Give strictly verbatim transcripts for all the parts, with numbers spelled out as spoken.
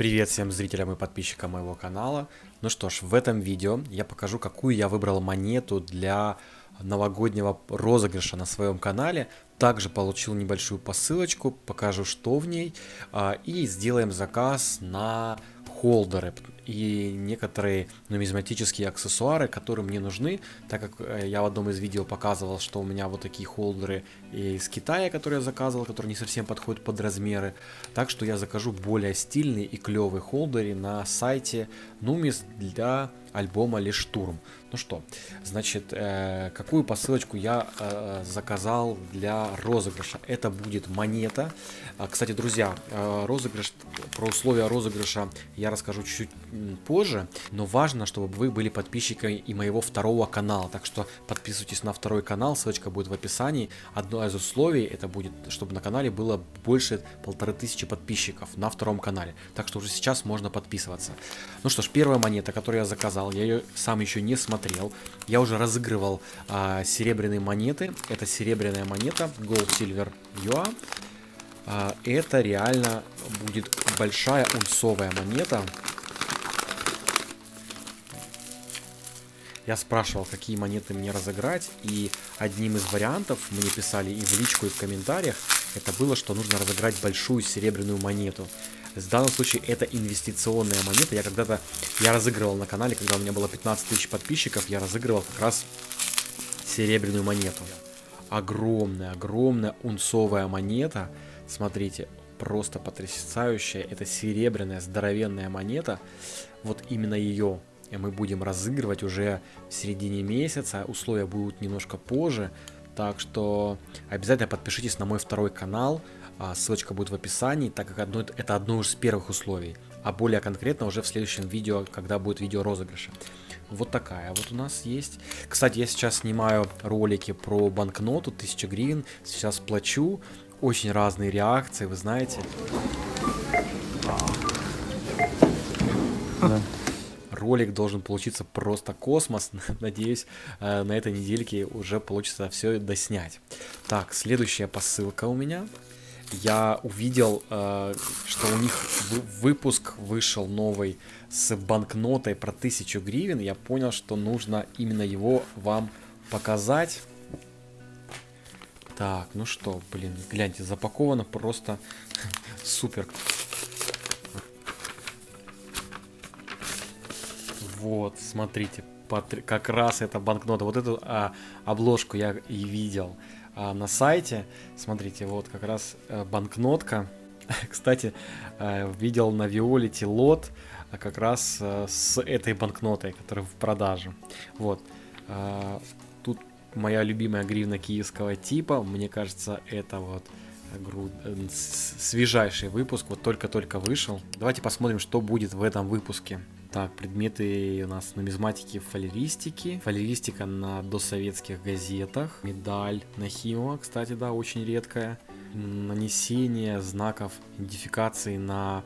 Привет всем зрителям и подписчикам моего канала. Ну что ж, в этом видео я покажу, какую я выбрал монету для новогоднего розыгрыша на своем канале. Также получил небольшую посылочку, покажу, что в ней. И сделаем заказ на холдеры и некоторые нумизматические аксессуары, которые мне нужны, так как я в одном из видео показывал, что у меня вот такие холдеры из Китая, которые я заказывал, которые не совсем подходят под размеры, так что я закажу более стильные и клевые холдеры на сайте Numis для альбома Лиштурм. Ну что, значит, э, какую посылочку я э, заказал для розыгрыша? Это будет монета. А, кстати, друзья, э, розыгрыш, про условия розыгрыша я расскажу чуть позже, но важно, чтобы вы были подписчиками и моего второго канала, так что подписывайтесь на второй канал, ссылочка будет в описании. Одно из условий это будет, чтобы на канале было больше полторы тысячи подписчиков на втором канале, так что уже сейчас можно подписываться. Ну что ж, первая монета, которую я заказал, я ее сам еще не смотрел. Я уже разыгрывал а, серебряные монеты. Это серебряная монета gold silver ю эй. А, это реально будет большая унцовая монета. Я спрашивал, какие монеты мне разыграть, и одним из вариантов, мне писали и в личку, и в комментариях, это было, что нужно разыграть большую серебряную монету. В данном случае это инвестиционная монета. Я когда-то, я разыгрывал на канале, когда у меня было пятнадцать тысяч подписчиков, я разыгрывал как раз серебряную монету. Огромная, огромная унцовая монета. Смотрите, просто потрясающая. Это серебряная, здоровенная монета. Вот именно ее мы будем разыгрывать уже в середине месяца. Условия будут немножко позже. Так что обязательно подпишитесь на мой второй канал. Ссылочка будет в описании, так как одно, это одно из первых условий. А более конкретно уже в следующем видео, когда будет видео розыгрыша. Вот такая вот у нас есть. Кстати, я сейчас снимаю ролики про банкноту тысяча гривен. Сейчас плачу. Очень разные реакции, вы знаете. Да. Ролик должен получиться просто космос. Надеюсь, на этой недельке уже получится все доснять. Так, следующая посылка у меня. Я увидел, что у них выпуск вышел новый с банкнотой про тысячу гривен. Я понял, что нужно именно его вам показать. Так, ну что, блин, гляньте, запаковано просто супер. Вот, смотрите, как раз эта банкнота. Вот эту а, обложку я и видел а, на сайте. Смотрите, вот как раз а, банкнотка. Кстати, а, видел на Violity Lot а, как раз а, с этой банкнотой, которая в продаже. Вот. А, тут моя любимая гривна киевского типа. Мне кажется, это вот свежайший выпуск. Вот только-только вышел. Давайте посмотрим, что будет в этом выпуске. Так, предметы у нас нумизматики, фалеристики. Фалеристика на досоветских газетах. Медаль Нахимова, кстати, да, очень редкая. Нанесение знаков идентификации на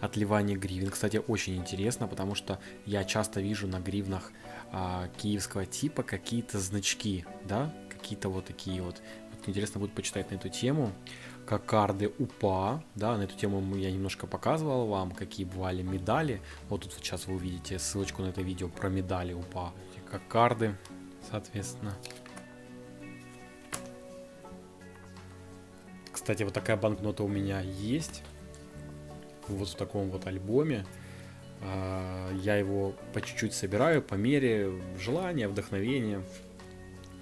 отливание гривен. Кстати, очень интересно, потому что я часто вижу на гривнах а, киевского типа какие-то значки, да, какие-то вот такие вот. Вот интересно будет почитать на эту тему. Кокарды УПА, да, на эту тему я немножко показывал вам, какие бывали медали. Вот тут сейчас вы увидите ссылочку на это видео про медали УПА. Кокарды, соответственно. Кстати, вот такая банкнота у меня есть. Вот в таком вот альбоме. Я его по чуть-чуть собираю, по мере желания, вдохновения.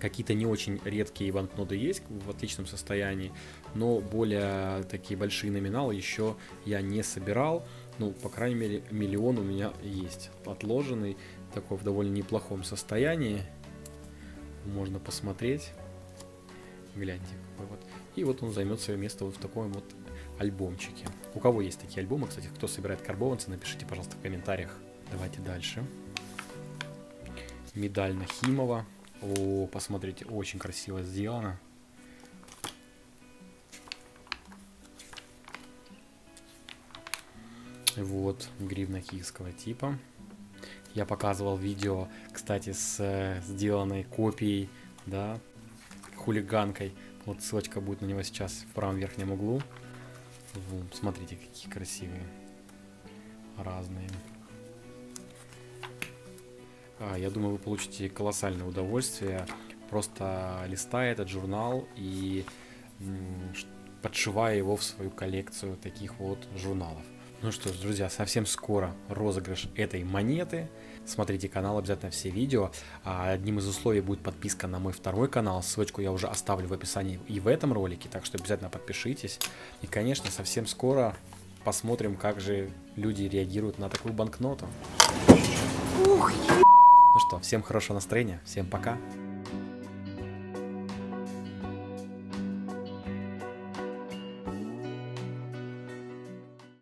Какие-то не очень редкие банкноты есть в отличном состоянии, но более такие большие номиналы еще я не собирал. Ну, по крайней мере, миллион у меня есть отложенный, такой в довольно неплохом состоянии. Можно посмотреть. Гляньте, какой вот. И вот он займет свое место вот в таком вот альбомчике. У кого есть такие альбомы, кстати, кто собирает карбованцы, напишите, пожалуйста, в комментариях. Давайте дальше. Медаль Нахимова. О, посмотрите, очень красиво сделано. Вот гривна киевского типа. Я показывал видео, кстати, с сделанной копией, да, хулиганкой. Вот ссылочка будет на него сейчас в правом верхнем углу. Смотрите, какие красивые. разные. А, я думаю, вы получите колоссальное удовольствие, просто листая этот журнал и подшивая его в свою коллекцию таких вот журналов. Ну что ж, друзья, совсем скоро розыгрыш этой монеты. Смотрите канал, обязательно все видео. Одним из условий будет подписка на мой второй канал. Ссылочку я уже оставлю в описании и в этом ролике, так что обязательно подпишитесь. И, конечно, совсем скоро посмотрим, как же люди реагируют на такую банкноту. Ух, ну что, всем хорошего настроения, всем пока.